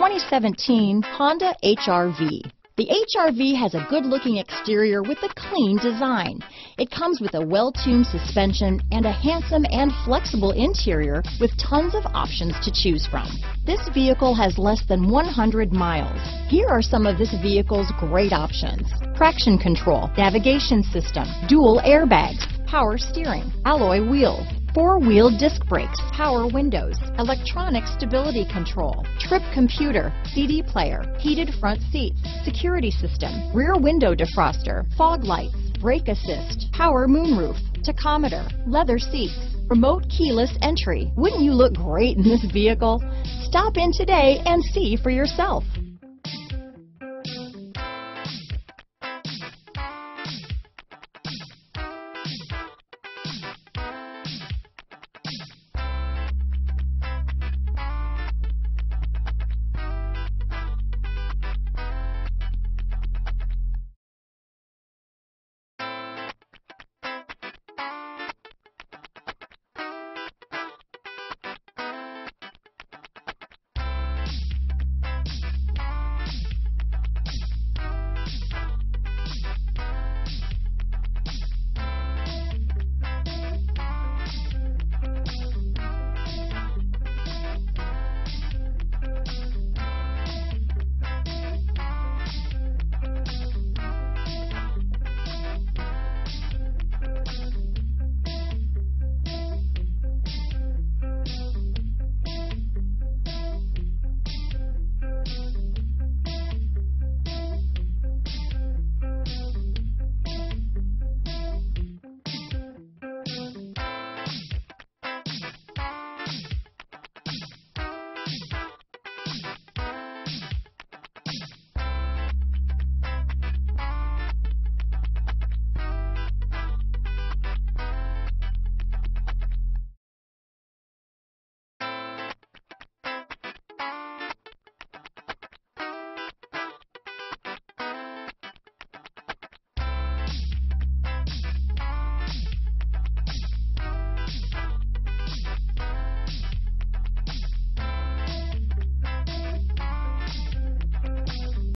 2017 Honda HR-V. The HR-V has a good-looking exterior with a clean design. It comes with a well-tuned suspension and a handsome and flexible interior with tons of options to choose from. This vehicle has less than 100 miles. Here are some of this vehicle's great options: traction control, navigation system, dual airbags, power steering, alloy wheels, four-wheel disc brakes, power windows, electronic stability control, trip computer, CD player, heated front seats, security system, rear window defroster, fog lights, brake assist, power moonroof, tachometer, leather seats, remote keyless entry. Wouldn't you look great in this vehicle? Stop in today and see for yourself.